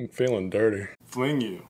I'm feeling dirty. Fling you.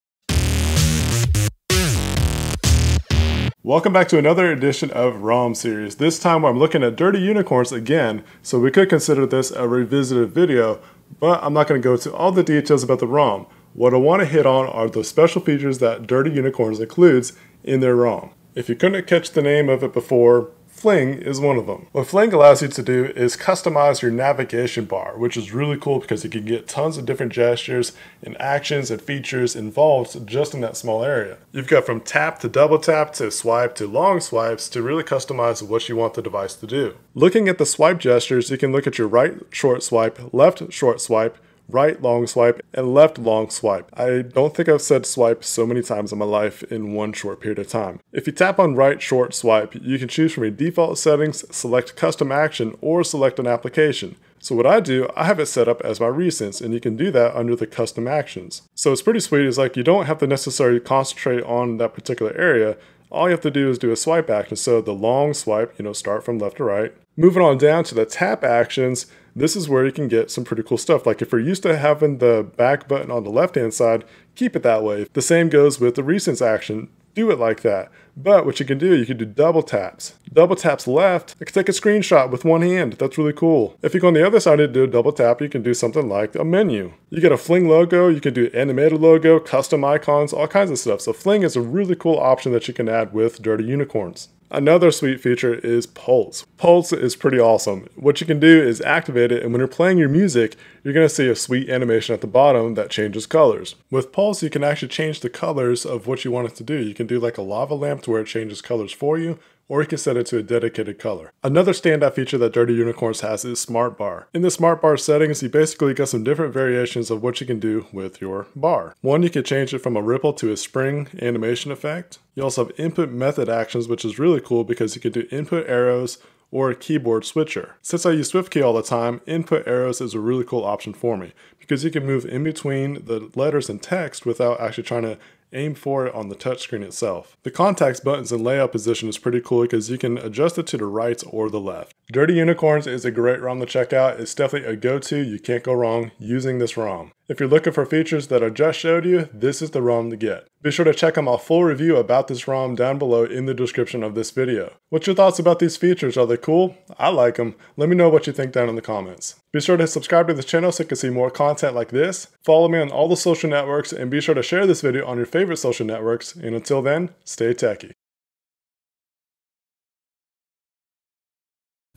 Welcome back to another edition of ROM Series. This time I'm looking at Dirty Unicorns again, so we could consider this a revisited video, but I'm not going to go into all the details about the ROM. What I want to hit on are the special features that Dirty Unicorns includes in their ROM. If you couldn't catch the name of it before, Fling is one of them. What Fling allows you to do is customize your navigation bar, which is really cool because you can get tons of different gestures and actions and features involved just in that small area. You've got from tap to double tap to swipe to long swipes to really customize what you want the device to do. Looking at the swipe gestures, you can look at your right short swipe, left short swipe, right long swipe, and left long swipe. I don't think I've said swipe so many times in my life in one short period of time. If you tap on right short swipe, you can choose from your default settings, select custom action, or select an application. So what I do, I have it set up as my recents, and you can do that under the custom actions. So it's pretty sweet. It's like you don't have to necessarily concentrate on that particular area. All you have to do is do a swipe action. So the long swipe, start from left to right. Moving on down to the tap actions, this is where you can get some pretty cool stuff. Like if you're used to having the back button on the left-hand side, keep it that way. The same goes with the recents action. Do it like that. But what you can do double taps. Double taps left, I can take a screenshot with one hand. That's really cool. If you go on the other side and do a double tap, you can do something like a menu. You get a Fling logo, you can do animated logo, custom icons, all kinds of stuff. So Fling is a really cool option that you can add with Dirty Unicorns. Another sweet feature is Pulse. Pulse is pretty awesome. What you can do is activate it, and when you're playing your music, you're going to see a sweet animation at the bottom that changes colors. With Pulse, you can actually change the colors of what you want it to do. You can do like a lava lamp to where it changes colors for you, or you can set it to a dedicated color. Another standout feature that Dirty Unicorns has is Smart Bar. In the Smart Bar settings, you basically got some different variations of what you can do with your bar. One, you can change it from a ripple to a spring animation effect. You also have input method actions, which is really cool because you can do input arrows or a keyboard switcher. Since I use SwiftKey all the time, input arrows is a really cool option for me because you can move in between the letters and text without actually trying to aim for it on the touchscreen itself. The contacts, buttons, and layout position is pretty cool because you can adjust it to the right or the left. Dirty Unicorns is a great ROM to check out. It's definitely a go-to. You can't go wrong using this ROM. If you're looking for features that I just showed you, this is the ROM to get. Be sure to check out my full review about this ROM down below in the description of this video. What's your thoughts about these features? Are they cool? I like them. Let me know what you think down in the comments. Be sure to subscribe to this channel so you can see more content like this. Follow me on all the social networks, and be sure to share this video on your favorite social networks. And until then, stay techie.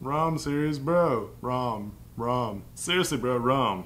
ROM series, bro. ROM. Seriously, bro. ROM.